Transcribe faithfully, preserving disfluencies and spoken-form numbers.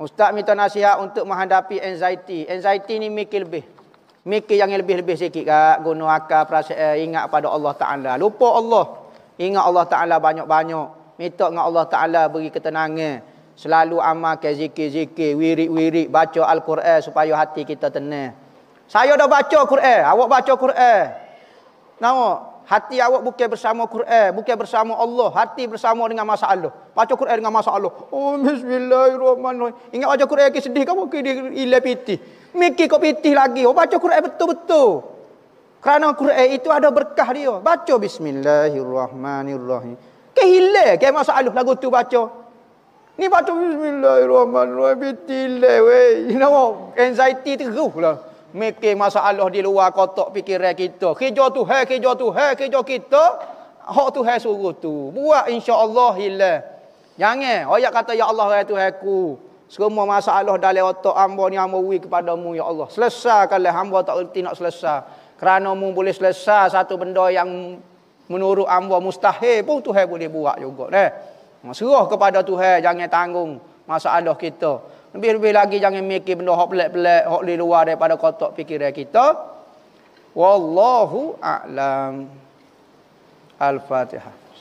Ustaz minta nasihat untuk menghadapi anxiety. Anxiety ni mikir lebih. Mikir yang lebih-lebih sikit kat. Guna akal, perasaan, ingat pada Allah Ta'ala. Lupa Allah. Ingat Allah Ta'ala banyak-banyak. Minta dengan Allah Ta'ala beri ketenangan. Selalu amal ke zikir-zikir, wirid-wirid, baca Al-Quran supaya hati kita tenang. Saya dah baca Quran, awak baca Quran. Nampak? Hati awak bukan bersama Quran, bukan bersama Allah. Hati bersama dengan masalah. Baca Quran dengan masalah. Oh, Bismillahirrahmanirrahim. Ingat baca Quran ke sedih, kamu ke ilah piti. Mikir kau piti lagi. Oh, baca Quran betul-betul. Kerana Quran itu ada berkah dia. Baca Bismillahirrahmanirrahim. Ke hilah, ke masalah lagu tu baca. Ni baca Bismillahirrahmanirrahim piti ilah weh. You know, anxiety teruk lah. Mikir masalah di luar kotak fikiran kita. Kerja tu, hai, kerja tu, hai, kerja kita. Hak tu, hai, suruh tu. Buat insya-Allah hilang. Jangan. Ayat kata, Ya Allah, hai Tuhan aku. Semua masalah dalam otak hamba ni hamba wui kepadamu, Ya Allah. Selesaikanlah. Hamba tak erti nak selesai. Kerana mu boleh selesai satu benda yang menurut hamba mustahil pun Tuhan boleh buat juga. Eh? Serah kepada Tuhan. Jangan tanggung masalah kita. Lebih-lebih lagi jangan mikir benda hok pelik-pelik, hok di luar daripada kotak fikiran kita. Wallahu a'lam. Al-Fatihah.